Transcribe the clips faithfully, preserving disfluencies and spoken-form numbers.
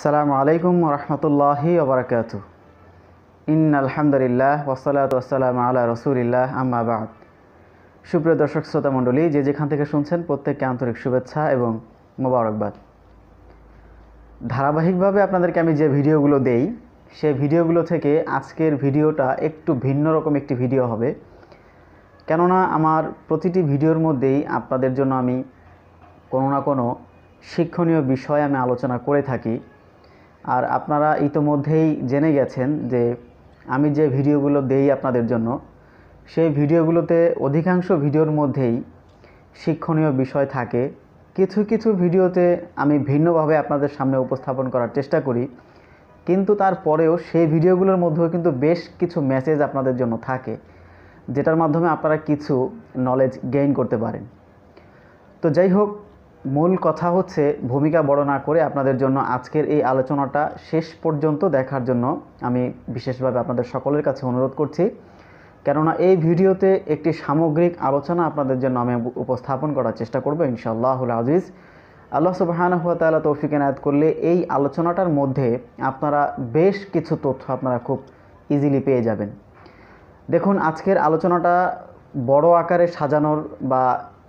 अस्सलामु अलैकुम व रहमतुल्लाहि व बरकातुहू। इन्नल हम्दुलिल्लाह वस्सलातु वस्सलामु अला रसूलिल्लाह अम्मा बाद। सुप्रिय दर्शक श्रोता मंडली जे जेखान थेके शुनछेन प्रत्येकके आंतरिक शुभेच्छा एवं मोबारकबाद। धाराबाहिकभावे आपनादेरके आमि जे भिडियोगुलो देई सेई भिडियोगुलो थेके आजकेर भिडियोटा एकटु भिन्न रकम एकटि भिडियो होबे, केनना आमार प्रतिटि भिडियोर मध्येई आपनादेर जोन्नो आमि कोनो ना कोनो शिक्षणीय विषय आमि आलोचना करे थाकि। और आपनारा इतोमध्येई जेने गेछेन जे आमी जे भिडियोगुलो देई आपनादेर जोन्नो सेई भिडियोगुलोते अधिकांश भिडियोर मध्येई शिक्षणीय विषय थाके। किछु किछु भिडियोते आमी भिन्नभावे आपनादेर सामने उपस्थापन करार चेष्टा करी, किन्तु तारपरेओ सेई भिडियोगुलोर मध्येओ किन्तु बेश किछु मेसेज आपनादेर जोन्नो थाके, जेटार माध्यमे आपनारा किछु नलेज गेइन करते पारेन। तो जाई होक, मूल कथा होच्छे भूमिका बड़ो ना करे आपनादेर जोन्नो आजकेर एई आलोचनाटा शेष पर्यन्त देखार जोन्नो आमी विशेषभावे आपनादेर सकलेर काछे अनुरोध करछि, केनना एई भिडियोते एकटी सामग्रिक आलोचना आपनादेर जोन्नो आमी उपस्थापन करार चेष्टा करब इनशाआल्लाहुल आजीज। आल्लाह सुबहानाहु ओया ताआला तौफिक इनायत करले एई आलोचनाटार मধ্যে আপনারা বেশ কিছু তথ্য আপনারা খুব ইজিলি পেয়ে যাবেন। দেখুন, আজকের আলোচনাটা বড় আকারে সাজানোর বা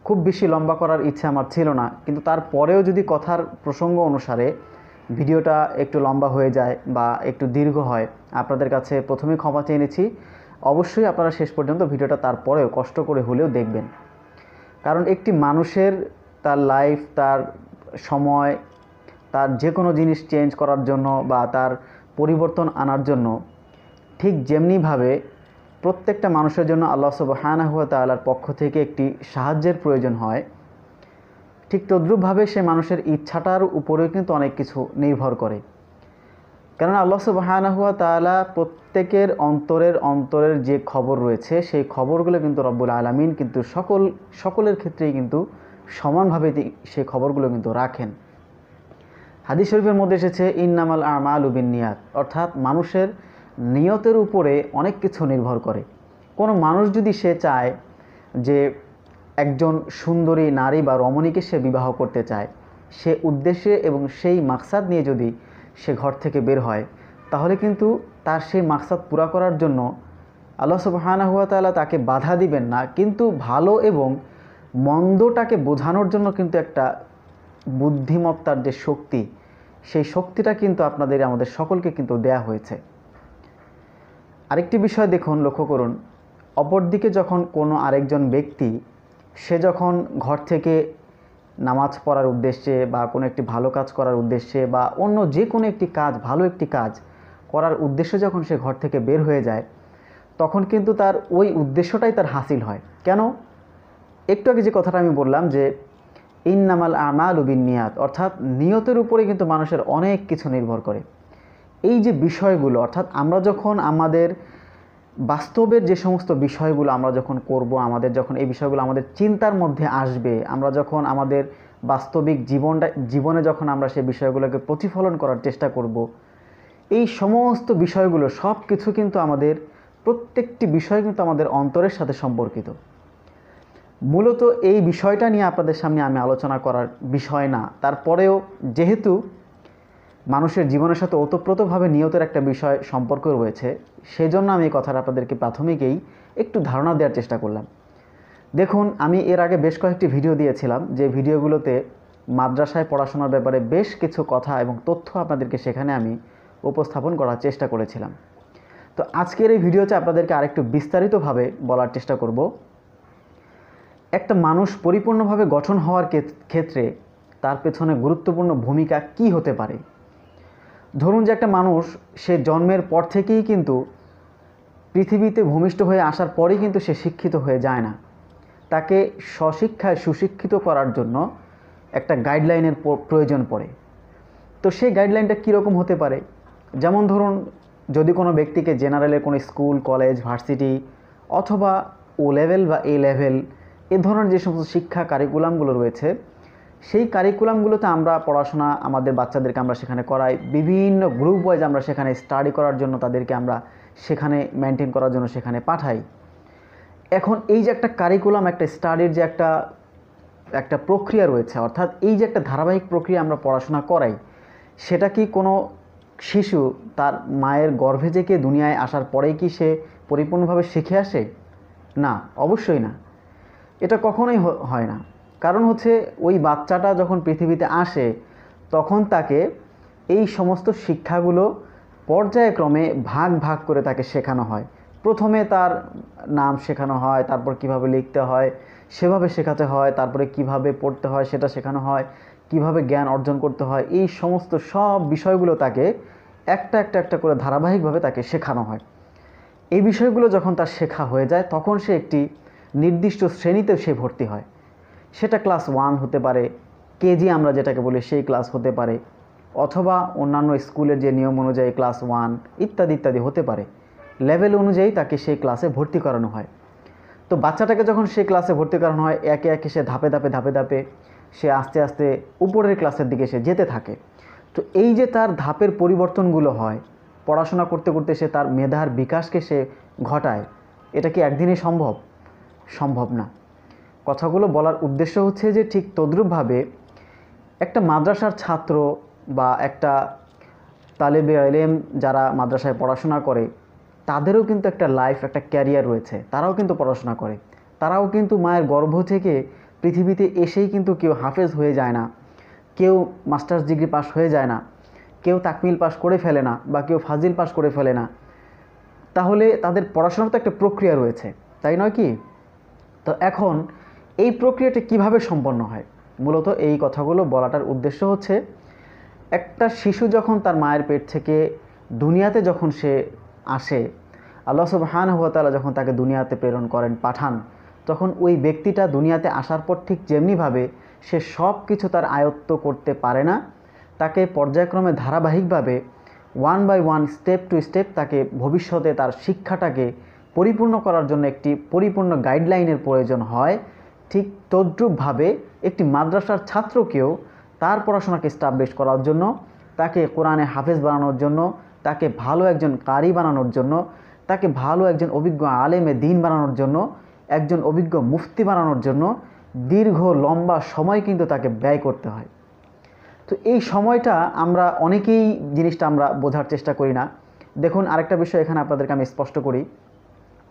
খুব বেশি লম্বা করার ইচ্ছা আমার ছিল না, কিন্তু তারপরেও যদি কথার প্রসঙ্গ অনুসারে ভিডিওটা একটু লম্বা হয়ে যায় বা একটু দীর্ঘ হয় আপনাদের কাছে প্রথমেই ক্ষমা চেয়ে নিচ্ছি। অবশ্যই আপনারা শেষ পর্যন্ত ভিডিওটা তারপরেও কষ্ট করে হলেও দেখবেন, কারণ একটি মানুষের তার লাইফ, তার সময়, তার যে কোনো জিনিস চেঞ্জ করার জন্য বা তার পরিবর্তন আনার জন্য ঠিক যেমনিভাবে প্রত্যেকটা মানুষের জন্য আল্লাহ সুবহানাহু ওয়া তাআলার পক্ষ থেকে একটি সাহায্যের প্রয়োজন হয়, ঠিক তদ্রূপভাবে সেই মানুষের ইচ্ছাটার উপরেও কিন্তু অনেক কিছু নির্ভর করে। কারণ আল্লাহ সুবহানাহু ওয়া তাআলা প্রত্যেকের অন্তরের অন্তরের যে খবর রয়েছে সেই খবরগুলো কিন্তু রব্বুল আলামিন কিন্তু সকল সকলের ক্ষেত্রেই কিন্তু সমানভাবে সেই খবরগুলো কিন্তু রাখেন। হাদিস শরীফের মধ্যে এসেছে ইন্নামাল আমালু বিন্নিয়াত, অর্থাৎ মানুষের নিয়তের উপরে অনেক কিছু নির্ভর করে। কোনো মানুষ যদি সে চায় যে একজন সুন্দরী নারী বা রমণীকে সে বিবাহ করতে চায়, সে উদ্দেশ্যে এবং সেই মাকসাদ নিয়ে যদি সে ঘর থেকে বের হয়, তাহলে কিন্তু তার সেই মাকসাদ পুরা করার জন্য আল্লাহ সুবহানাহু ওয়া তাআলা তাকে বাধা দিবেন না, কিন্তু ভালো এবং মন্দটাকে বোঝানোর জন্য কিন্তু একটা বুদ্ধিমত্তার যে শক্তি, সেই শক্তিটা কিন্তু আপনাদের আমাদের সকলকে কিন্তু দেয়া হয়েছে। আরেকটি বিষয় দেখুন, লক্ষ্য করুন, অপরদিকে যখন কোনো আরেকজন ব্যক্তি সে যখন ঘর থেকে নামাজ পড়ার উদ্দেশ্যে বা কোনো একটি ভালো কাজ করার উদ্দেশ্যে বা অন্য যে কোনো একটি কাজ, ভালো একটি কাজ করার উদ্দেশ্যে যখন সে ঘর থেকে বের হয়ে যায়, তখন কিন্তু তার ওই উদ্দেশ্যটাই তার হাসিল হয়। কেন? একটু আগে যে কথাটা আমি বললাম যে ইন্নামাল আমালু বিন্নিয়াত, অর্থাৎ নিয়তের উপরে কিন্তু মানুষের অনেক কিছু নির্ভর করে। এই যে বিষয়গুলো, অর্থাৎ আমরা যখন আমাদের বাস্তবের যে সমস্ত বিষয়গুলো আমরা যখন করব, আমাদের যখন এই বিষয়গুলো আমাদের চিন্তার মধ্যে আসবে, আমরা যখন আমাদের বাস্তবিক জীবনটা জীবনে যখন আমরা সেই বিষয়গুলোকে প্রতিফলন করার চেষ্টা করব, এই সমস্ত বিষয়গুলো সব কিছু কিন্তু আমাদের প্রত্যেকটি বিষয় কিন্তু আমাদের অন্তরের সাথে সম্পর্কিত। মূলত এই বিষয়টা নিয়ে আপনাদের সামনে আমি আলোচনা করার বিষয় না, তারপরেও যেহেতু মানুষের জীবনের সাথে ওতপ্রোতভাবে নিয়তের একটা বিষয় সম্পর্ক রয়েছে, সেজন্য আমি এই কথাটা আপনাদেরকে প্রাথমিকেই একটু ধারণা দেওয়ার চেষ্টা করলাম। দেখুন, আমি এর আগে বেশ কয়েকটি ভিডিও দিয়েছিলাম, যে ভিডিওগুলোতে মাদ্রাসায় পড়াশোনার ব্যাপারে বেশ কিছু কথা এবং তথ্য আপনাদেরকে সেখানে আমি উপস্থাপন করার চেষ্টা করেছিলাম। তো আজকের এই ভিডিওতে আপনাদেরকে আরেকটু বিস্তারিতভাবে বলার চেষ্টা করব। একটা মানুষ পরিপূর্ণভাবে গঠন হওয়ার ক্ষেত্রে তার পেছনে গুরুত্বপূর্ণ ভূমিকা কী হতে পারে। ধরুন যে একটা মানুষ সে জন্মের পর থেকেই কিন্তু পৃথিবীতে ভূমিষ্ঠ হয়ে আসার পরেই কিন্তু সে শিক্ষিত হয়ে যায় না, তাকে স্বশিক্ষায় সুশিক্ষিত করার জন্য একটা গাইডলাইনের প্রয়োজন পড়ে। তো সেই গাইডলাইনটা কীরকম হতে পারে? যেমন ধরুন, যদি কোনো ব্যক্তিকে জেনারেলের কোনো স্কুল, কলেজ, ভার্সিটি অথবা ও লেভেল বা এ লেভেল এ ধরনের যে সমস্ত শিক্ষা কারিকুলামগুলো রয়েছে, সেই কারিকুলামগুলোতে আমরা পড়াশোনা আমাদের বাচ্চাদেরকে আমরা সেখানে করাই, বিভিন্ন গ্রুপ ওয়াইজ আমরা সেখানে স্টাডি করার জন্য তাদেরকে আমরা সেখানে মেনটেন করার জন্য সেখানে পাঠাই। এখন এই যে একটা কারিকুলাম, একটা স্টাডির যে একটা একটা প্রক্রিয়া রয়েছে, অর্থাৎ এই যে একটা ধারাবাহিক প্রক্রিয়া আমরা পড়াশোনা করাই, সেটা কি কোনো শিশু তার মায়ের গর্ভে থেকে দুনিয়ায় আসার পরেই কি সে পরিপূর্ণভাবে শিখে আসে? না, অবশ্যই না, এটা কখনোই হয় না। কারণ হচ্ছে ওই বাচ্চাটা যখন পৃথিবীতে আসে তখন তাকে এই সমস্ত শিক্ষাগুলো পর্যায়ক্রমে ভাগ ভাগ করে তাকে শেখানো হয়। প্রথমে তার নাম শেখানো হয়, তারপর কিভাবে লিখতে হয় সেভাবে শেখাতে হয়, তারপরে কিভাবে পড়তে হয় সেটা শেখানো হয়, কিভাবে জ্ঞান অর্জন করতে হয়, এই সমস্ত সব বিষয়গুলো তাকে একটা একটা একটা করে ধারাবাহিকভাবে তাকে শেখানো হয়। এই বিষয়গুলো যখন তার শেখা হয়ে যায় তখন সে একটি নির্দিষ্ট শ্রেণীতে সে ভর্তি হয়। সেটা ক্লাস ওয়ান হতে পারে, কেজি আমরা যেটাকে বলি সেই ক্লাস হতে পারে, অথবা অন্যান্য স্কুলের যে নিয়ম অনুযায়ী ক্লাস ওয়ান ইত্যাদি ইত্যাদি হতে পারে। লেভেল অনুযায়ী তাকে সেই ক্লাসে ভর্তি করানো হয়। তো বাচ্চাটাকে যখন সেই ক্লাসে ভর্তি করানো হয় একে একে সে ধাপে ধাপে ধাপে ধাপে সে আস্তে আস্তে উপরের ক্লাসের দিকে সে যেতে থাকে। তো এই যে তার ধাপের পরিবর্তনগুলো হয়, পড়াশোনা করতে করতে সে তার মেধার বিকাশকে সে ঘটায়, এটা কি একদিনে সম্ভব? সম্ভব না। কথাগুলো বলার উদ্দেশ্য হচ্ছে যে ঠিক তদ্রূপভাবে একটা মাদ্রাসার ছাত্র বা একটা তালেবে ইলম যারা মাদ্রাসায় পড়াশোনা করে তাদেরও কিন্তু একটা লাইফ, একটা ক্যারিয়ার রয়েছে। তারাও কিন্তু পড়াশোনা করে, তারাও কিন্তু মায়ের গর্ভ থেকে পৃথিবীতে এসেই কিন্তু কেউ হাফেজ হয়ে যায় না, কেউ মাস্টার্স ডিগ্রি পাস হয়ে যায় না, কেউ তাকমিল পাস করে ফেলে না, বা কেউ ফাজিল পাস করে ফেলে না। তাহলে তাদের পড়াশোনার তো একটা প্রক্রিয়া রয়েছে, তাই নয় কি? তো এখন এই প্রক্রিয়াটা কিভাবে সম্পন্ন হয়, মূলত এই কথাগুলো বলাটার উদ্দেশ্য হচ্ছে একটা শিশু যখন তার মায়ের পেট থেকে দুনিয়াতে যখন সে আসে, আল্লাহ সুবহানাহু ওয়া তাআলা যখন তাকে দুনিয়াতে প্রেরণ করেন, পাঠান, তখন ওই ব্যক্তিটা দুনিয়াতে আসার পর ঠিক যেমনিভাবে সে সব কিছু তার আয়ত্ত করতে পারে না, তাকে পর্যায়ক্রমে ধারাবাহিকভাবে one by one step to step তাকে ভবিষ্যতে তার শিক্ষাটাকে পরিপূর্ণ করার জন্য একটি পরিপূর্ণ গাইডলাইনের প্রয়োজন হয়। ঠিক তদ্রূপভাবে একটি মাদ্রাসার ছাত্রকেও তার পড়াশোনাকে এস্টাবলিশ করার জন্য, তাকে কোরআনে হাফেজ বানানোর জন্য, তাকে ভালো একজন কারি বানানোর জন্য, তাকে ভালো একজন অভিজ্ঞ আলেমে দ্বীন বানানোর জন্য, একজন অভিজ্ঞ মুফতি বানানোর জন্য দীর্ঘ লম্বা সময় কিন্তু তাকে ব্যয় করতে হয়। তো এই সময়টা আমরা অনেকেই জিনিসটা আমরা বোঝার চেষ্টা করি না। দেখুন, আরেকটা বিষয় এখানে আপনাদেরকে আমি স্পষ্ট করি।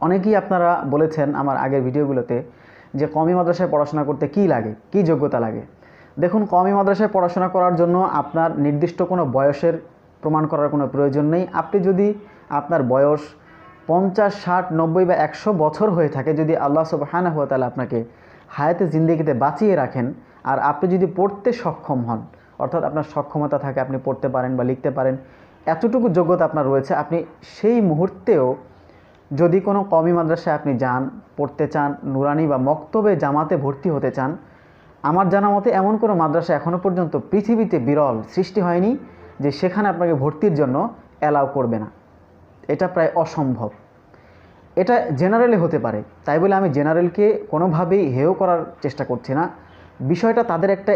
অনেকেই আপনারা বলেছেন আমার আগের ভিডিওগুলোতে যে কওমি মাদ্রাসায় পড়াশোনা করতে কি লাগে, কি যোগ্যতা লাগে। দেখুন, কওমি মাদ্রাসায় পড়াশোনা করার জন্য আপনার নির্দিষ্ট কোনো বয়সের প্রমাণ করার কোনো প্রয়োজন নেই। আপনি যদি আপনার বয়স পঞ্চাশ ষাট নব্বই বা একশো বছর হয়ে থাকে, যদি আল্লাহ সুবহানাহু ওয়া তাআলা আপনাকে হায়াতে জিন্দেগিতে বাঁচিয়ে রাখেন আর আপনি যদি পড়তে সক্ষম হন, অর্থাৎ আপনার সক্ষমতা থাকে, আপনি পড়তে পারেন বা লিখতে পারেন, এতটুকু যোগ্যতা আপনার রয়েছে, আপনি সেই মুহূর্তেও যদি কোনো কওমি মাদ্রাসায় আপনি যান, পড়তে চান, নুরানি বা মক্তবে জামাতে ভর্তি হতে চান, আমার জানা মতে এমন কোনো মাদ্রাসা এখনও পর্যন্ত পৃথিবীতে বিরল সৃষ্টি হয়নি যে সেখানে আপনাকে ভর্তির জন্য অ্যালাউ করবে না। এটা প্রায় অসম্ভব। এটা জেনারেলে হতে পারে, তাই বলে আমি জেনারেলকে কোনোভাবেই হেয় করার চেষ্টা করছি না। বিষয়টা তাদের একটা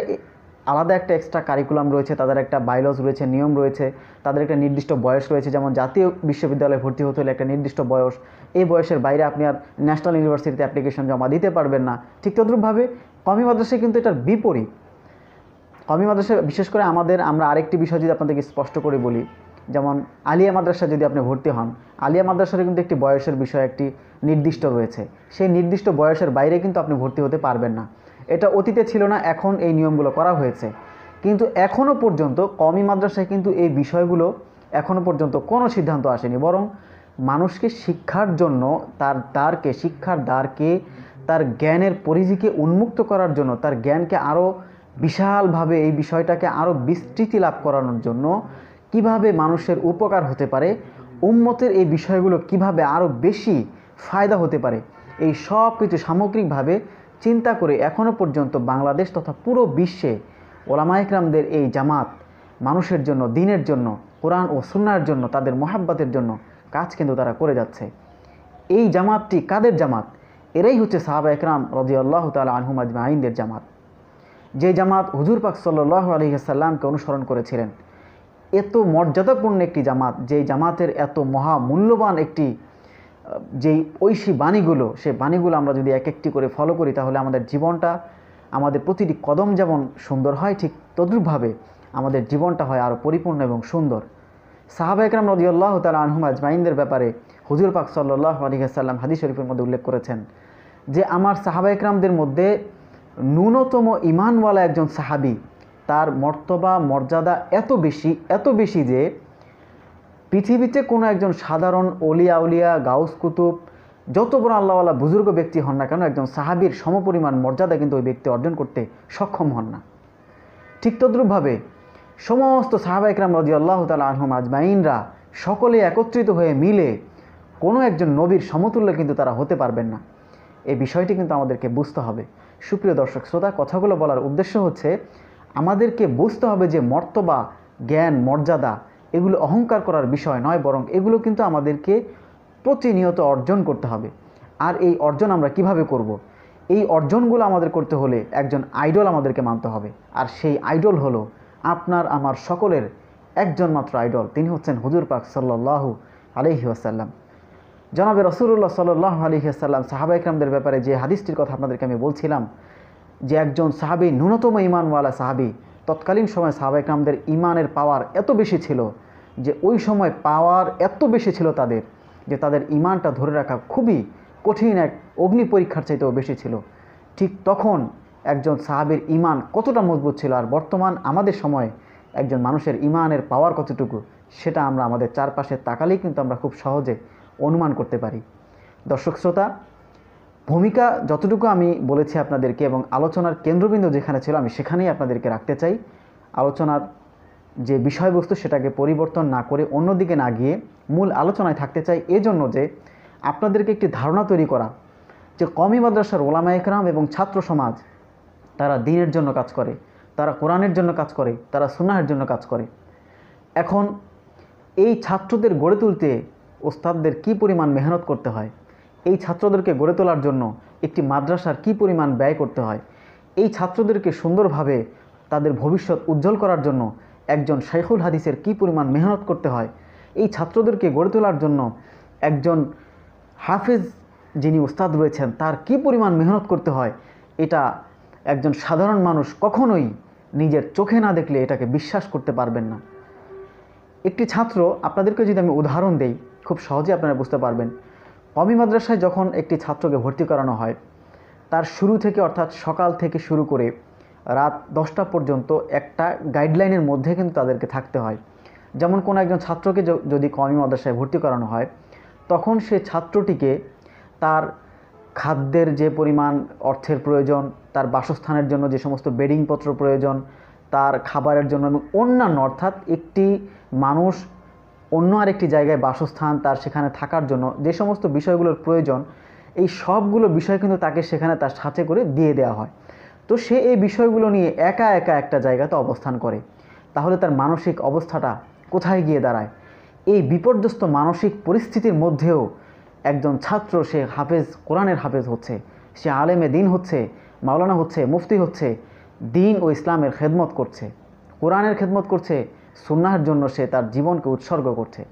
আলাদা একটা এক্সট্রা কারিকুলাম রয়েছে, তাদের একটা বায়োলজ রয়েছে, নিয়ম রয়েছে, তাদের একটা নির্দিষ্ট বয়স রয়েছে। যেমন জাতীয় বিশ্ববিদ্যালয়ে ভর্তি হতে হলে একটা নির্দিষ্ট বয়স, এই বয়সের বাইরে আপনি আর ন্যাশনাল ইউনিভার্সিটিতে অ্যাপ্লিকেশন জমা দিতে পারবেন না। ঠিক তদ্রূপভাবে কওমি মাদ্রাসায় কিন্তু এটার বিপরীত। কওমি মাদ্রাসায় বিশেষ করে আমাদের, আমরা আরেকটি বিষয় যদি আপনাদেরকে স্পষ্ট করে বলি, যেমন আলিয়া মাদ্রাসা যদি আপনি ভর্তি হন, আলিয়া মাদ্রাসার কিন্তু একটি বয়সের বিষয়, একটি নির্দিষ্ট রয়েছে, সেই নির্দিষ্ট বয়সের বাইরে কিন্তু আপনি ভর্তি হতে পারবেন না। এটা অতীতে ছিল না, এখন এই নিয়মগুলো করা হয়েছে। কিন্তু এখনও পর্যন্ত কওমি মাদ্রাসায় কিন্তু এই বিষয়গুলো এখনও পর্যন্ত কোনো সিদ্ধান্ত আসেনি, বরং মানুষকে শিক্ষার জন্য তার দ্বারকে, শিক্ষার দ্বারকে, তার জ্ঞানের পরিধিকে উন্মুক্ত করার জন্য, তার জ্ঞানকে আরও বিশালভাবে, এই বিষয়টাকে আরও বিস্তৃতি লাভ করানোর জন্য কিভাবে মানুষের উপকার হতে পারে, উম্মতের এই বিষয়গুলো কিভাবে আরও বেশি ফায়দা হতে পারে, এই সব কিছু সামগ্রিকভাবে চিন্তা করে এখনও পর্যন্ত বাংলাদেশ তথা পুরো বিশ্বে ওলামা ইকরামদের এই জামাত মানুষের জন্য, দ্বীনের জন্য, কোরআন ও সুন্নাহর জন্য, তাদের মোহাব্বতের জন্য কাজ কিন্তু তারা করে যাচ্ছে। এই জামাতটি কাদের জামাত? এরাই হচ্ছে সাহাবা ইকরাম রাদিয়াল্লাহু তাআলা আনহুম আজমাইনদের জামাত, যে জামাত হুজুর পাক সাল্লাল্লাহু আলাইহি ওয়াসাল্লামকে অনুসরণ করেছিলেন। এত মর্যাদাপূর্ণ একটি জামাত, যেই জামাতের এত মহামূল্যবান একটি যেই ঐশী বাণীগুলো, সেই বাণীগুলো আমরা যদি এক একটি করে ফলো করি তাহলে আমাদের জীবনটা, আমাদের প্রতিটি কদম যেমন সুন্দর হয়, ঠিক তদ্রূপভাবে आमादेर जीवनटा हय आरो परिपूर्ण एवं सुंदर। साहाबा एकराम रदियल्लाहु ताआला आनहुम आजमाइनदेर ब्यापारे हुजूर पाक सल्लल्लाहु आलैहि वसल्लम हादिस शरीफेर मध्ये उल्लेख करेछेन जे आमार साहाबा एकरामदेर मध्ये न्यूनतम ईमानवाला एकजन साहाबी तार मर्तबा मर्यादा एत बेशी एत बेशी जे पृथिवीते कोनो एकजन साधारण अलिया अलिया गाउस कुतुब जत बड़ा आल्लाहवाला बुजुर्ग व्यक्ति हन ना क्यों एकजन साहाबीर समपरिमाण मर्यादा किन्तु ओई व्यक्ति अर्जन करते सक्षम हन ना। ठीक तद्रूपभावे समस्त साहाबा एकराम रदियल्लाहु ताआला आनहुम आजमाइनरा सकले एकत्रित हये मिले कोनो एकजन नबीर समतुल्य किन्तु तारा होते पारबेन ना। ए विषयटी किन्तु आमादेरके बुझते हबे। सुप्रिय दर्शक श्रोता, कथागुलो बलार उद्देश्य हच्छे आमादेरके बुझते हबे जे मर्तबा ज्ञान मर्यादा एगुलो अहंकार करार विषय नय बरং एगुलो किन्तु आमादेरके प्रतिनियत अर्जन करते हबे। आर एई अर्जन आमरा किभाबे करब? एई अर्जनगुलो आमादेर करते होले एकजन आइडल आमादेरके मानते हबे। आर सेई आइडल हलो आपनार आमार सकलेर एकजन मात्र आइडल, तिनि हच्छेन हुजूर पाक सल्लल्लाहु आलैहि वसल्लम। जनाबे रसूलुल्लाह सल्लल्लाहु आलैहि वसल्लम साहाबा एकरामदेर ब्यापारे जे हादिसटिर कथा आपनादेरके आमि बोलछिलाम जे एकजन साहाबी न्यूनतम ईमानवाला साहाबी, तत्कालीन समय साहाबा एकरामदेर ईमानेर पावार एत बेशी छिलो जे ओई समय पावार एत बेशी छिलो तादेर जे तादेर ईमानटा धरे रखा खूबई कठिन एक अग्नि परीक्षार चाइतेओ बेशी छिलो। ठीक तखन एकजन साहाबीर ईमान कतटा मजबूत छिलो आर बर्तमान आमादेर समय एकजन मानुषेर ईमानेर पावार कतटुकू सेटा आमरा आमादेर चारपाशे ताकालेई किन्तु आमरा खूब सहजे अनुमान करते पारी। दर्शक श्रोता, भूमिका जतटुकू आमि बोलेछि आपनादेरके एबं आलोचनार केंद्रबिंदु जेखाने छिलो आमि सेखानेई आपनादेरके राखते चाइ। आलोचनार जे विषयबस्तु सेटाके परिवर्तन ना करे अन्यदिके ना गिये मूल आलोचनाय थाकते चाइ, एजोन्नो जे आपनादेरके एकटी धारणा तैरि करा जे कौमी मद्रासार ओलामाए केराम एबं छात्र समाज तारा दिनेर जोन्नो काज करे, तारा कुरानेर जोन्नो काज करे, तारा सुन्नाहेर जोन्नो काज करे। एखन एई छात्रदेर गड़े तुलते ओस्ताददेर कि परिमाण मेहनत करते हय, एई छात्रदेरके गड़े तोलार जोन्नो एकटी मद्रासार कि परिमाण व्यय करते हय, एई छात्रदेरके सुंदरभावे तादेर भविष्यत उज्जवल करार जोन्नो एकजन शाइखुल हादिसेर कि परिमाण मेहनत करते हय, एई छात्रदेरके गड़े तोलार जोन्नो एकजन हाफेज जिनि उस्ताद रयेछेन तार कि परिमाण मेहनत करते हय, एटा एकजन साधारण मानुष कखनोई निजेर चोखे ना देखले एटाके विश्वास करते पारबेन ना। एकटी छात्र आपनादेरके जोदि आमि उदाहरण देई खूब सहजे आपनारा बुझते पारबेन। कौमी मद्रासाय जखन एकटी छात्रके भर्ती करानो हय तार शुरू थेके अर्थात सकाल थेके शुरू करे रात दसटा पर्यन्त एकटा गाइडलाइनेर मध्ये किन्तु तादेरके थाकते हय। जेमन कोनो एकजन छात्रके जोदि कौमी मद्रासाय भर्ती करानो हय तखन से छात्रटीके तार खाद्येर जे परिमाण अर्थेर प्रयोजन, तार बासस्थानेर जोन्नो जे समस्त बेडिंगपत्र प्रयोजन, तार खाबारेर जोन्नो एबं अन्यान्य अर्थात एकटी मानुष अन्य आरेकटी जायगाय बासस्थान तार सेखाने थाकार जोन्नो जे समस्त विषयगुलोर प्रयोजन एई सबगुलो विषय किन्तु ताके सेखाने तार साथे करे दिये देওয়া हय। तो से एई विषयगुलो निये एका एका एकटा जायगाते अवस्थान करे ताहले तार मानसिक अवस्थाटा कोथाय गिये दाঁড়ায়? এই বিপর্যস্ত মানসিক পরিস্থিতির মধ্যেও একজন ছাত্র সে হাফেজ কোরআনের হাফেজ হচ্ছে, সে আলেমে দিন হচ্ছে, মাওলানা হচ্ছে, মুফতি হচ্ছে, দিন ও ইসলামের খেদমত করছে, কোরআনের খেদমত করছে, সুন্নাহর জন্য সে তার জীবনকে উৎসর্গ করছে।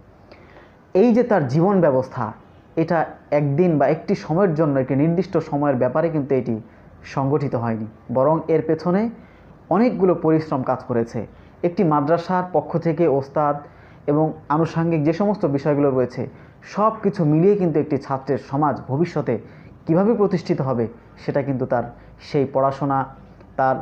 এই যে তার জীবন ব্যবস্থা এটা একদিন বা একটি সময়ের জন্য একটি নির্দিষ্ট সময়ের ব্যাপারে কিন্তু এটি সংগঠিত হয়নি, বরং এর পেছনে অনেকগুলো পরিশ্রম কাজ করেছে একটি মাদ্রাসার পক্ষ থেকে ওস্তাদ এবং আনুষঙ্গিক যে সমস্ত বিষয়গুলো রয়েছে সব কিছু মিলিয়ে কিন্তু একটি ছাত্রের সমাজ ভবিষ্যতে কিভাবে প্রতিষ্ঠিত হবে সেটা কিন্তু তার সেই পড়াশোনা, তার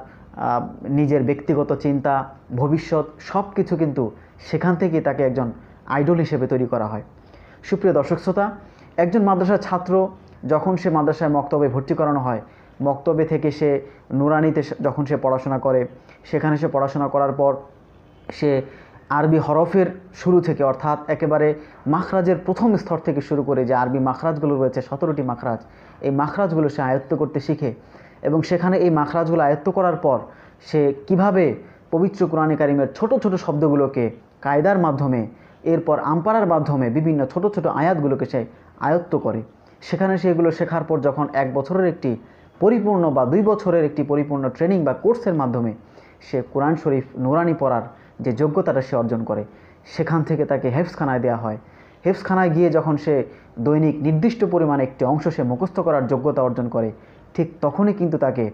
নিজের ব্যক্তিগত চিন্তা, ভবিষ্যৎ সব কিছু কিন্তু সেখান থেকে তাকে একজন আইডল হিসেবে তৈরি করা হয়। সুপ্রিয় দর্শক শ্রোতা, একজন মাদ্রাসার ছাত্র যখন সে মাদ্রাসায় মক্তবে ভর্তি করানো হয়, মক্তবে থেকে সে নুরানিতে যখন সে পড়াশোনা করে সেখানে সে পড়াশোনা করার পর সে आरबी हरफेर शुरू थेके अर्थात एकेबारे माखराजेर प्रथम स्तर थेके शुरू करे जे आरबी माखराजगुलो रयेछे सतरोटी माखराज, एई माखराजगुलो से आयत्त करते शिखे एबं सेखाने एई माखराजगुलो आयत्त करार पर से किभाबे पवित्र कुराने कारिमेर छोटो छोटो शब्दगुलोके कायदार माध्यमे एरपर आम्पारार माध्यमे विभिन्न छोटो छोटो आयातगुलोके से आयत्त करे। सेखाने सेगुलो शेखार पर जखन एक बछरेर एकटी परिपूर्ण बा दुई बछरेर एकटी परिपूर्ण ट्रेनिंग बा कोर्सेर माध्यमे से कुरान शरीफ नुरानी पड़ार যে যোগ্যতাটা সে অর্জন করে সেখান থেকে তাকে হেফসখানায় দেয়া হয়। হেফসখানায় গিয়ে যখন সে দৈনিক নির্দিষ্ট পরিমাণে একটি অংশ সে মুখস্থ করার যোগ্যতা অর্জন করে ঠিক তখনই কিন্তু তাকে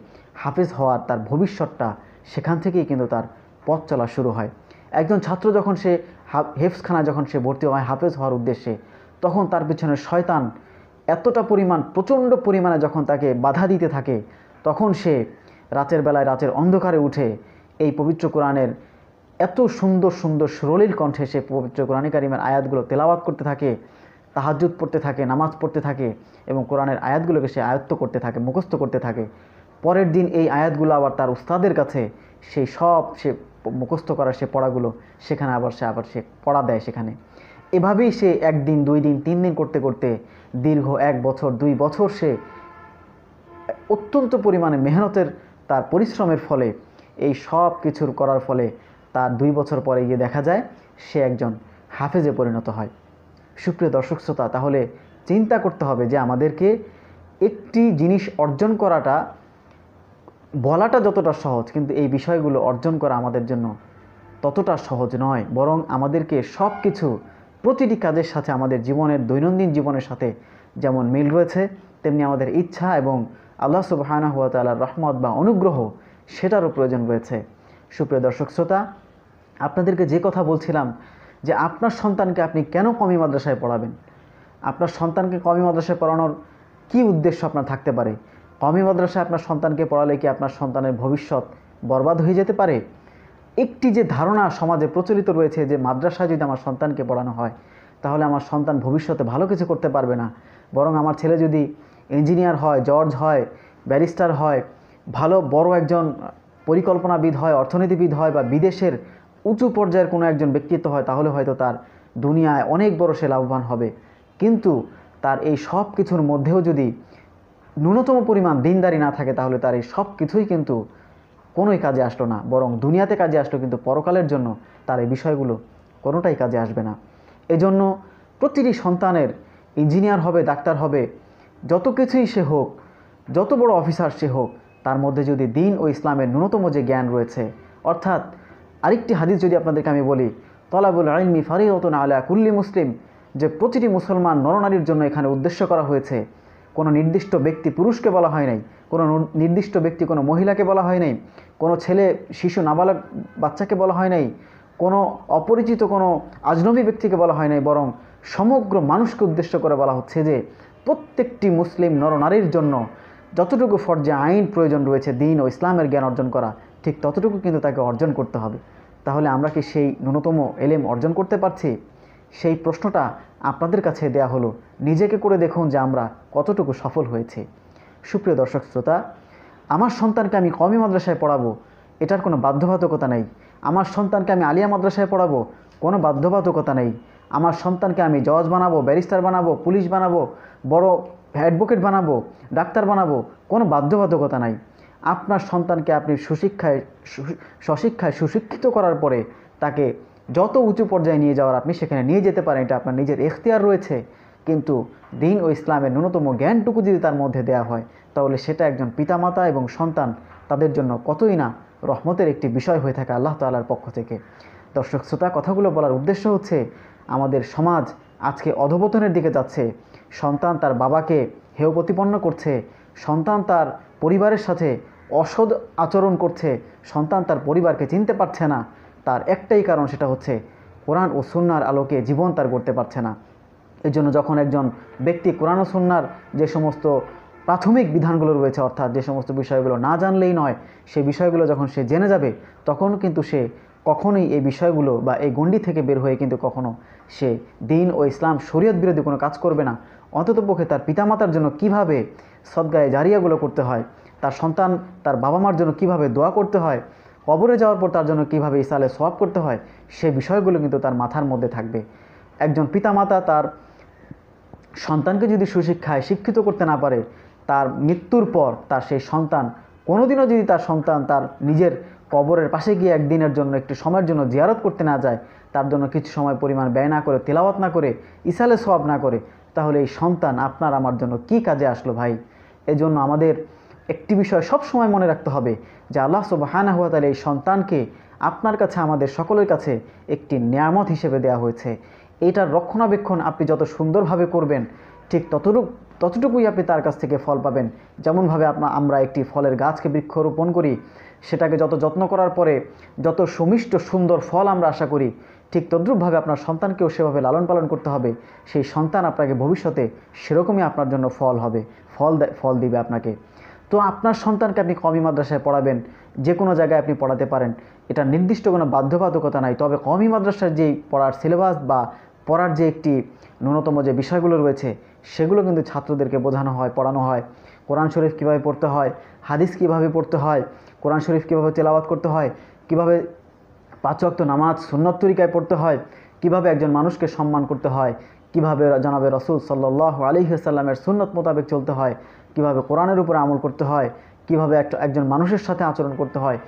হাফেজ হওয়ার তার ভবিষ্যৎটা সেখান থেকেই কিন্তু তার पथ चला शुरू है। एकजन छात्र जखन से हेफसखाना जखन से भर्ती है हाफेज होवार उद्देश्ये तखन तार पिछने शयतान एतटा परिमाण प्रचंड परिमाणे जखन ताके बाधा दीते थाके तखन से रातेर बेलाय रातेर अंधकारे उठे एई पवित्र कुरानेर एतो सुंदर सुंदर सुरलिल कण्ठे से पवित्र कुराने कारिमेर आयातगुलो तेलावात करते थाके, ताहाज्जुद पढ़ते थाके, नामाज पढ़ते थाके एबं कुरानेर आयातगुलोके से आयत्त करते थाके, मुखस्थ करते थाके। परेर दिन एई आयातगुलो आबार तार उस्तादेर काछे सेई सब से मुखस्थ करार से पढ़ागुलो सेखाने आबार से आबार से पढ़ा देय सेखाने। एभाबेई से एक दिन दुई दिन तीन दिन करते करते दीर्घ एक बछर दुई बछर से अत्यंत परिमाणे मेहनतेर तार परिश्रमेर फले एई सब किछुर करार फले तार दुई बछर परे गिये देखा जाए से एकजन हाफेजे परिणत हय। सुप्रिय दर्शक श्रोता, ताहले चिंता करते हबे जे आमादेरके एकटी जिनिस अर्जन कराटा बलाटा जतटा सहज किन्तु एई विषयगुलो अर्जन करा आमादेर जन्य ततटा सहज नय, बरং आमादेरके सबकिছু प्रतिटी काजेर साथे आमादेर जीवनेर दैनन्दिन जीवनेर साथे जेमन मिल रयेछे तेमनि आमादेर इच्छा एबं आल्लाह सुबहानाहु वा ताआलार रहमत बा अनुग्रह सेटारও प्रयोजन रयेछे। सुप्रिय दर्शक श्रोता, आपनादेरके जे कथा बोलছিলাম যে আপনার সন্তানকে আপনি কেন কওমি মাদ্রাসায় পড়াবেন, আপনার সন্তানকে কওমি মাদ্রাসায় পড়ানোর কি উদ্দেশ্য আপনার থাকতে পারে, কওমি মাদ্রাসায় আপনার সন্তানকে পড়ালে কি আপনার সন্তানের ভবিষ্যৎ बर्बाद হয়ে যেতে পারে। একটি যে ধারণা সমাজে প্রচলিত রয়েছে যে মাদ্রাসায় যদি আমার সন্তানকে পড়ানো হয় তাহলে আমার সন্তান ভবিষ্যতে ভালো কিছু করতে পারবে না, বরং আমার ছেলে যদি ইঞ্জিনিয়ার হয়, জজ হয়, ব্যারিস্টার হয়, ভালো বড় একজন পরিকল্পনাবিদ হয়, অর্থনীতিবিদ হয় বা বিদেশের উঁচু পর্যায়ের কোনো একজন ব্যক্তিত্ব হয় তাহলে হয়তো তার দুনিয়ায় অনেক বড় সে লাভবান হবে। কিন্তু তার এই সব কিছুর মধ্যেও যদি ন্যূনতম পরিমাণ দিনদারি না থাকে তাহলে তার এই সব কিছুই কিন্তু কোনোই কাজে আসলো না, বরং দুনিয়াতে কাজে আসলো কিন্তু পরকালের জন্য তার এই বিষয়গুলো কোনোটাই কাজে আসবে না। এজন্য প্রতিটি সন্তানের ইঞ্জিনিয়ার হবে, ডাক্তার হবে, যত কিছুই সে হোক, যত বড় অফিসার সে হোক, তার মধ্যে যদি দিন ও ইসলামের ন্যূনতম যে জ্ঞান রয়েছে। অর্থাৎ আরেকটি হাদিস যদি আপনাদেরকে আমি বলি, তলাবুল ইলমি ফারিদাতুন আলা কুল্লি মুসলিম, যে প্রতিটি মুসলমান নরনারীর জন্য এখানে উদ্দেশ্য করা হয়েছে। কোনো নির্দিষ্ট ব্যক্তি পুরুষকে বলা হয় নাই, কোনো নির্দিষ্ট ব্যক্তি কোনো মহিলাকে বলা হয় নাই, কোনো ছেলে শিশু নাবালক বাচ্চাকে বলা হয় নাই, কোনো অপরিচিত কোনো আজনবী ব্যক্তিকে বলা হয় নাই, বরং সমগ্র মানুষকে উদ্দেশ্য করে বলা হচ্ছে যে প্রত্যেকটি মুসলিম নরনারীর জন্য যতটুকু ফরজে আইন প্রয়োজন রয়েছে দিন ও ইসলামের জ্ঞান অর্জন করা ঠিক ততটুকু কিন্তু তাকে অর্জন করতে হবে। তাহলে আমরা কি সেই ন্যূনতম এলেম অর্জন করতে পারছি? সেই প্রশ্নটা আপনাদের কাছে দেয়া হলো, নিজেকে করে দেখুন যে আমরা কতটুকু সফল হয়েছে। সুপ্রিয় দর্শক শ্রোতা, আমার সন্তানকে আমি কওমি মাদ্রাসায় পড়াবো এটার কোনো বাধ্যবাধকতা নেই, আমার সন্তানকে আমি আলিয়া মাদ্রাসায় পড়াবো কোনো বাধ্যবাধকতা নেই, আমার সন্তানকে আমি জজ বানাবো, ব্যারিস্টার বানাবো, পুলিশ বানাবো, বড় অ্যাডভোকেট বানাবো, ডাক্তার বানাবো কোনো বাধ্যবাধকতা নাই। আপনার সন্তানকে আপনি সুশিক্ষায় সশিক্ষায় সুশিক্ষিত করার পরে তাকে যত উঁচু পর্যায়ে নিয়ে যাওয়ার আপনি সেখানে নিয়ে যেতে পারেন, এটা আপনার নিজের এখতিয়ার রয়েছে। কিন্তু দিন ও ইসলামের ন্যূনতম জ্ঞানটুকু যদি তার মধ্যে দেওয়া হয় তাহলে সেটা একজন পিতামাতা এবং সন্তান তাদের জন্য কতই না রহমতের একটি বিষয় হয়ে থাকে আল্লাহ তাআলার পক্ষ থেকে। দর্শক শ্রোতা, কথাগুলো বলার উদ্দেশ্য হচ্ছে আমাদের সমাজ আজকে অধঃপতনের দিকে যাচ্ছে। সন্তান তার বাবাকে হেয় প্রতিপন্ন করছে, সন্তান তার পরিবারের সাথে অসৎ আচরণ করছে, সন্তান তার পরিবারকে চিনতে পারছে না। তার একটাই কারণ, সেটা হচ্ছে কোরআন ও সুন্নাহর আলোকে জীবন তার গড়তে পারছে না। এর জন্য যখন একজন ব্যক্তি কোরআন ও সুন্নাহর যে সমস্ত প্রাথমিক বিধানগুলো রয়েছে অর্থাৎ যে সমস্ত বিষয়গুলো না জানলেই নয় সেই বিষয়গুলো যখন সে জেনে যাবে তখন কিন্তু সে কখনোই এই বিষয়গুলো বা এই গণ্ডি থেকে বের হয়ে কিন্তু কখনো সে দিন ও ইসলাম শরীয়ত বিরোধী কোনো কাজ করবে না। অন্ততপক্ষে তার পিতামাতার জন্য কিভাবে সদকায়ে জারিয়াগুলো করতে হয়, তার সন্তান তার বাবা মার জন্য কিভাবে দোয়া করতে হয়, কবরে যাওয়ার পর তার জন্য কিভাবে ইসালে সওয়াব করতে হয়, সেই বিষয়গুলো কিন্তু তার মাথার মধ্যে থাকবে। একজন পিতামাতা তার সন্তানকে যদি সুশিক্ষায় শিক্ষিত করতে না পারে তার মৃত্যুর পর তার সেই সন্তান কোনোদিনও যদি তার সন্তান তার নিজের কবরের পাশে গিয়ে একদিনের জন্য একটু সময়ের জন্য জিয়ারত করতে না যায়, তার জন্য কিছু সময় পরিমাণ ব্যয় না করে, তেলাওয়াত না করে, ইসালে সওয়াব না করে, তাহলে এই সন্তান আপনার আমার জন্য কি কাজে আসলো ভাই? এজন্য আমাদের একটি বিষয় সব সময় মনে রাখতে হবে যে আল্লাহ সুবহানাহু ওয়া তাআলা এই সন্তানকে আপনার কাছে আমাদের সকলের কাছে একটি নিয়ামত হিসেবে দেয়া হয়েছে। এটার রক্ষণাবেক্ষণ আপনি যত সুন্দরভাবে করবেন ठीक ततटुक ततटुकुई आपनि तार काछ थेके फल पाबेन। जेमन भावे आपना आमरा एकटी फलेर गाछके वृक्षरोपण करी सेटाके जत जत्न करार परे जत समिष्ट सुंदर फल आमरा आशा करी ठीक तद्रूपभावे आपनार सन्तानकेओ सेभावे लालन पालन करते हबे। सेई सन्तान आपनाके भविष्यते सेरकमई आपनार जन्य फल हबे फल फल दिबे आपनाके। तो आपनार सन्तानके आपनि कौमी माद्रासाय पढ़ाबेन जेकोनो जायगाय आपनि पढ़ाते पारेन, एटा निर्दिष्ट कोनो बाध्यबाधकता नाई। तबे कौमी माद्रासार जे पढ़ार सिलेबास बा पढ़ार जे एकटी न्यूनतम जे विषयगुलो रयेछे सेगुलो किन्तु छात्रदेरके बोझानो हय पढ़ानो हय। कुरान शरीफ किभाबे पढ़ते हय, हादिस किभाबे पढ़ते हय, कुरान शरीफ किभाबे तेलावात करते हय, किभाबे पाँच वक्त नामाज सुन्नत तरिकाय पढ़ते हय, किभाबे एकजन मानुषके सम्मान करते हय, किभाबे जनाबे रसूल सल्लल्लाहु अलैहि वसल्लमेर सुन्नत मोताबेक चलते हय, किभाबे कुरानेर उपरे आमल करते हय, किभाबे एक एकजन मानुषेर साथे आचरण करते हय,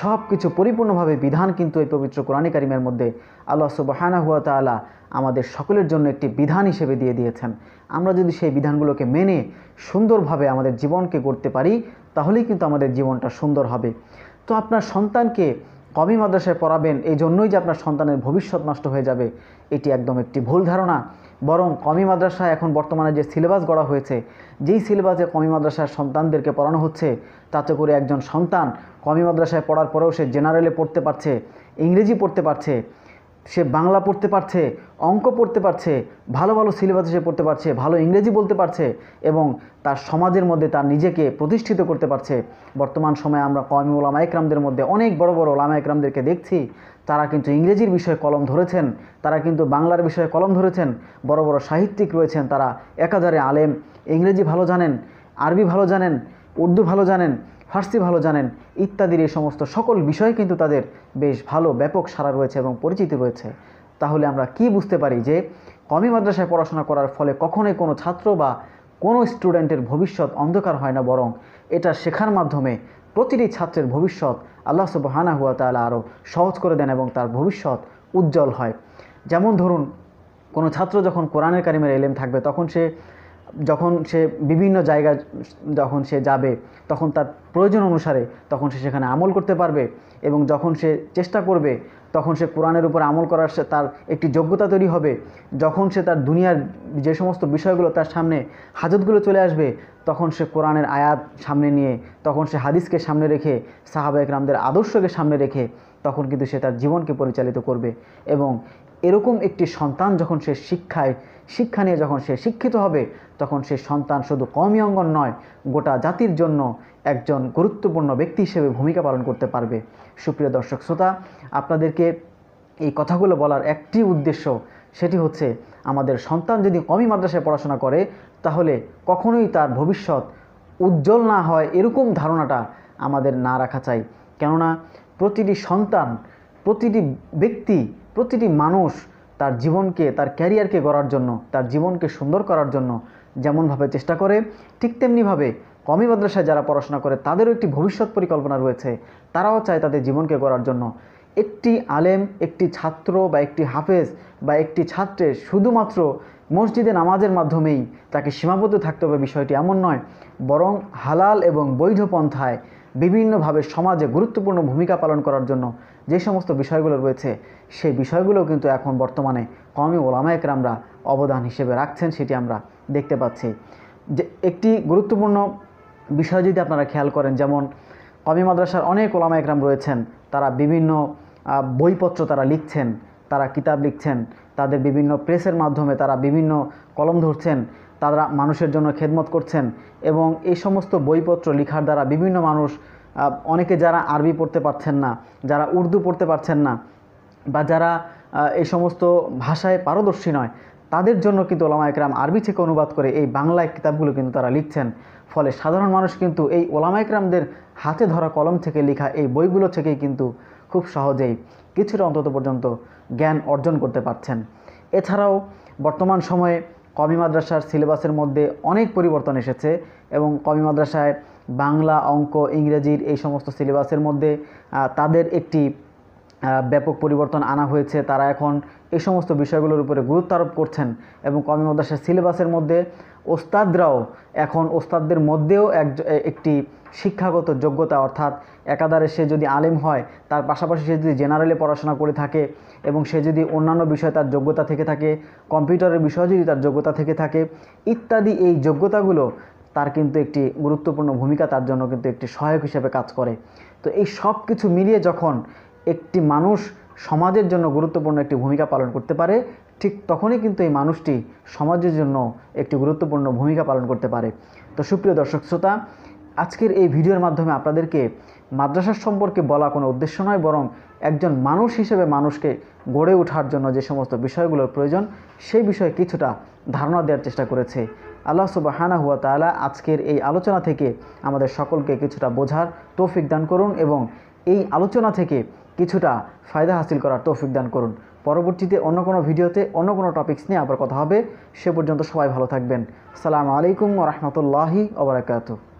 सबकिछु परिपूर्णभावे विधान किन्तु एई पवित्र कुराने कारिमेर मध्ये आल्लाह सुबहानाहु ओया ताआला आमादेर सकलेर जन्य एकटी विधान हिसेबे दिये दियेछेन। आमरा जोदि सेई विधानगुलोके मेने सुंदरभावे आमादेर जीवनके गढ़ते पारि ताहलेई किन्तु आमादेर जीवनटा सुंदर हबे। तो आपनार सन्तानके कौमी मद्रासाय पढ़ाबेन एजन्यई जे आपनार सन्तानेर भविष्यत नष्ट हये जाबे एटी एकदम एकटी भूल धारणा। बरং कौमी मद्रासाय एखन बर्तमाने जे सिलेबास गड़ा हयेछे जेई सिलेबासे कौमी मद्रासार सन्तानदेरके पढ़ानो हच्छे ताते करे एकजन सन्तान कौमी मद्रासाय पढ़ार परेओ से जेनारेले पढ़ते पारछे, इंग्रेजी पढ़ते पारछे, से बांगला पढ़ते पारछे, अंक पढ़ते पारछे, भालो भालो सिलेबास से पढ़ते पारछे, भालो इंग्रेजी बोलते पारछे एबं तार समाजेर मध्ये तार निजेके प्रतिष्ठित करते पारछे। बर्तमान समय आमरा कौमी ओलामा एकरामदेर मध्ये अनेक बड़ो बड़ो ओलामा एकरामदेरके देखछि तारा किन्तु इंग्रेजिर विषये कलम धरेछेन, तारा किन्तु बांगलार विषये कलम धरेछेन, बड़ो बड़ो साहित्यिक रयेछेन, तारा एकाधारे आलेम, इंग्रेजी भालो जानेन, आरबी भालो जानेन, उर्दू भालो जानेन, फार्सी भालो जानें इत्यादि ये समस्त सकल विषय किन्तु तादेर बेश भालो व्यापक सारा रयेछे एबं परिचिति रयेछे। ताहले आमरा कि बुझते पारि जे कौमी मद्रासाय पढ़ाशोना करार फले कखनोई कोनो छात्र बा कोनो स्टूडेंटेर भविष्यत अंधकार हय ना, बरং एटा शेखार माध्यमे प्रतिटी छात्रेर भविष्यत आल्लाह सुबहानाहु ओया ताआला आरो सहज करे देन एबं तार भविष्यत उज्जवल हय। जेमन धरुन कोनो छात्र जखन कुरानेर कारिमेर इलम थाकबे तखन से जखन से विभिन्न जायगा जखन से जाबे तखन तार प्रयोजन अनुसारे तखन से सेखाने आमल करते पारबे एबं जखन से चेष्टा करबे तखन से कुरानेर ऊपर आमल करार से तार एकटी योग्यता तैरी हबे। जखन से तार दुनियार जे समस्त विषयगुलो तार सामने हाजतगुलो चले आसबे तखन से कुरानेर आयात सामने निये तखन से हादिसके सामने रेखे साहाबा एकरामदेर आदर्शके सामने रेखे तखन किन्तु से तार जीवनके परिचालित करबे। एबं एरकम एकटी सन्तान जखन से शिक्षाय शिक्षा निये जखन से शिक्षित हबे तखन से सन्तान शुधु कौमी अंगन नय गोटा जातिर जन्य एकजन गुरुत्वपूर्ण व्यक्ति हिसेबे भूमिका पालन करते पारबे। सुप्रिय दर्शक श्रोता, आपनादेरके एई कथागुलो बलार एकटी उद्देश्य सेटी होच्छे आमादेर सन्तान यदि कौमी मद्रासाय पढ़ाशोना करे ताहले कखनोई तार भविष्यत उज्जवल ना हय एरकम धारणाटा आमादेर ना राखा चाइ। केनना प्रतिटी सन्तान प्रतिटी व्यक्ति प्रतिटी मानुष तार जीवन के तार कैरियर के गड़ार जन्य तार जीवन के सुंदर करार जन्य जेमन भावे चेष्टा करे ठीक तेमनि भावे कौमी मद्रासाय जारा पढ़ाशोना करे तादेरो एकटी भविष्यत परिकल्पना रयेछे। ताराओ चाय तादेर जीवनके गड़ार जन्य एकटी आलेम एकटी छात्र बा एकटी हाफेज बा एकटी छात्रे शुधुमात्र मस्जिदे नामाजेर माध्यमेई ताके सीमाबद्ध थाकते हबे विषयटी एमन नय, बरং हालाल एबं बैध पन्थाय विभिन्नभावे समाजे गुरुत्वपूर्ण भूमिका पालन करार जन्य जे समस्त विषयगुलो रयेछे सेई विषयगुलो किन्तु एखन बर्तमाने कौमी ओलामा एकरामरा अवदान हिसेबे राखछेन सेटी आमरा देखते पाচ্ছি। जे एकटी गुरुत्वपूर्ण विषय यदि आपनारा खेयाल करेन जेमन कौमी मद्रासार अनेक ओलामा एकराम रयेछेन तारा विभिन्न बईपत्र तारा लिखछेन, तारा किताब लिखछेन, तादेर विभिन्न प्रेसेर माध्यमे तारा विभिन्न कलम धरछेन, तारा मानुषेर जन्य खेदमत करछेन एबं एई समस्त बईपत्र लेखार द्वारा विभिन्न मानुष अनेके जारा आरबी पढ़ते पारछेन ना, जारा उर्दू पढ़ते पारछेन ना बा जारा एई समस्त भाषाय पारदर्शी नय तादेर जन्य किन्तु ओलामा एकराम आरबी थेके अनुवाद करे एई बांगला किताबगुलो किन्तु तारा लिखछेन। फले साधारण मानुष किन्तु एई ओलामा एकरामदेर हाथे धरा कलम थेके लेखा एई बईगुलो थेकेई किन्तु खूब सहजेई किछुटा अंतत पर्यन्त ज्ञान अर्जन करते पारछेन। एछाड़ाओ बर्तमान समय कौमी मद्रासार सिलेबासेर मध्ये अनेक परिवर्तन एसेछे एबं कौमी मद्रासाय बांगला अंक इंग्रेजिर एई समस्त सिलेबासेर मध्ये तादेर एकटी ব্যাপক পরিবর্তন আনা হয়েছে। তারা এখন এই সমস্ত বিষয়গুলোর উপরে গুরুত্ব আরোপ করছেন এবং কওমি মাদ্রাসার সিলেবাসের মধ্যে ওস্তাদরাও এখন ওস্তাদদের মধ্যেও এক একটি শিক্ষাগত যোগ্যতা অর্থাৎ একাধারে সে যদি আলেম হয় তার পাশাপাশি সে যদি জেনারেলে পড়াশোনা করে থাকে এবং সে যদি অন্যান্য বিষয়ে তার যোগ্যতা থেকে থাকে, কম্পিউটারের বিষয়ে যদি তার যোগ্যতা থেকে থাকে ইত্যাদি, এই যোগ্যতাগুলো তার কিন্তু একটি গুরুত্বপূর্ণ ভূমিকা তার জন্য কিন্তু একটি সহায়ক হিসেবে কাজ করে। তো এই সব কিছু মিলিয়ে যখন একটি মানুষ সমাজের জন্য গুরুত্বপূর্ণ একটি ভূমিকা পালন করতে পারে ঠিক তখনই কিন্তু এই মানুষটি সমাজের জন্য একটি গুরুত্বপূর্ণ ভূমিকা পালন করতে পারে। তো সুপ্রিয় দর্শক শ্রোতা, আজকের এই ভিডিওর মাধ্যমে আপনাদেরকে মাদ্রাসার সম্পর্কে বলা কোনো উদ্দেশ্য নয়, বরং একজন মানুষ হিসেবে মানুষকে গড়ে ওঠার জন্য যে সমস্ত বিষয়গুলোর প্রয়োজন সেই বিষয়ে কিছুটা ধারণা দেওয়ার চেষ্টা করেছে। আল্লাহ সুবহানাহু ওয়া তাআলা আজকের এই আলোচনা থেকে আমাদের সকলকে কিছুটা বোঝার তৌফিক দান করুন এবং এই আলোচনা থেকে কিছুটা ফায়দা হাসিল করার তৌফিক দান করুন। পরবর্তীতে অন্য কোনো ভিডিওতে অন্য কোনো টপিকস নিয়ে আবার কথা হবে। সে পর্যন্ত সবাই ভালো থাকবেন। আসসালামু আলাইকুম ওয়া রাহমাতুল্লাহি ওয়া বারাকাতুহু।